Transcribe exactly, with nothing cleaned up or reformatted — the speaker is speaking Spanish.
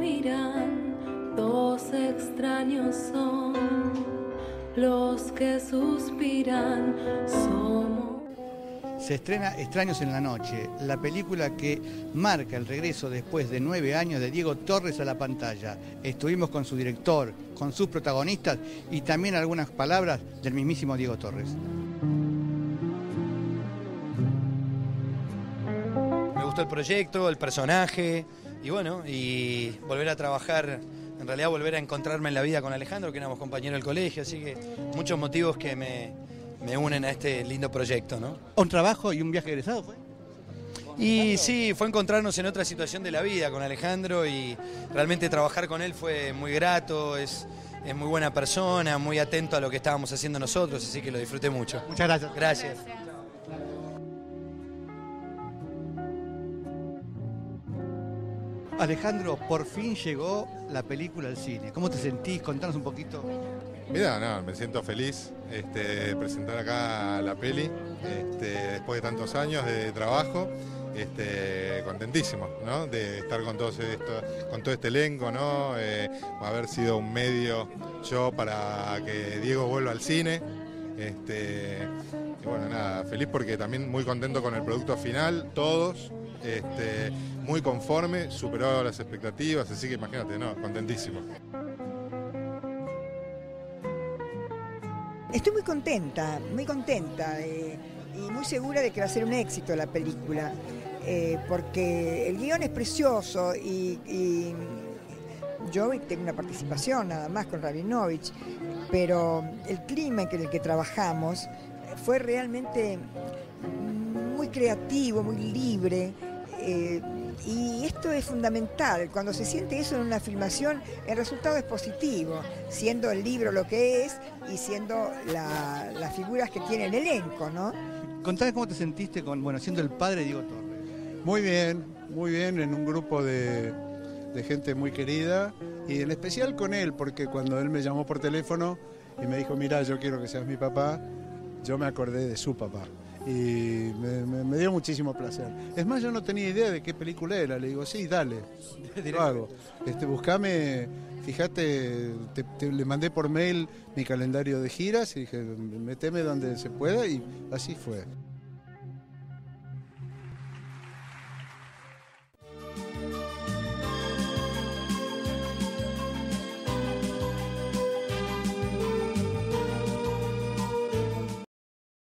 miran, dos extraños son los que suspiran, somos... Se estrena Extraños en la Noche, la película que marca el regreso después de nueve años de Diego Torres a la pantalla. Estuvimos con su director, con sus protagonistas y también algunas palabras del mismísimo Diego Torres. Me gustó el proyecto, el personaje y bueno, y volver a trabajar, en realidad volver a encontrarme en la vida con Alejandro, que éramos compañeros del colegio, así que muchos motivos que me... me unen a este lindo proyecto, ¿no? ¿Un trabajo y un viaje egresado fue? Y sí, fue encontrarnos en otra situación de la vida con Alejandro y realmente trabajar con él fue muy grato, es, es muy buena persona, muy atento a lo que estábamos haciendo nosotros, así que lo disfruté mucho. Muchas gracias. Gracias. gracias. Alejandro, por fin llegó la película al cine. ¿Cómo te sentís? Contanos un poquito. Mirá, no, me siento feliz este, presentar acá la peli, este, después de tantos años de trabajo, este, contentísimo, ¿no? De estar con, todos esto, con todo este elenco, ¿no? Eh, haber sido un medio yo para que Diego vuelva al cine. Este, y bueno, nada, feliz porque también muy contento con el producto final, todos. Este, muy conforme, superó las expectativas, así que imagínate, no, contentísimo. Estoy muy contenta, muy contenta eh, y muy segura de que va a ser un éxito la película, eh, porque el guión es precioso y, y yo tengo una participación nada más con Ravinovich, pero el clima en el que trabajamos fue realmente muy creativo, muy libre. Eh, y esto es fundamental, cuando se siente eso en una filmación el resultado es positivo, siendo el libro lo que es y siendo la, las figuras que tiene el elenco, ¿no? Contame cómo te sentiste con, bueno, siendo el padre de Diego Torres. Muy bien, muy bien, en un grupo de, de gente muy querida y en especial con él, porque cuando él me llamó por teléfono y me dijo, mirá, yo quiero que seas mi papá, yo me acordé de su papá. Y me, me, me dio muchísimo placer. Es más, yo no tenía idea de qué película era. Le digo, sí, dale, lo hago. Este, buscame, fíjate, te, te, le mandé por mail mi calendario de giras y dije, meteme donde se pueda y así fue.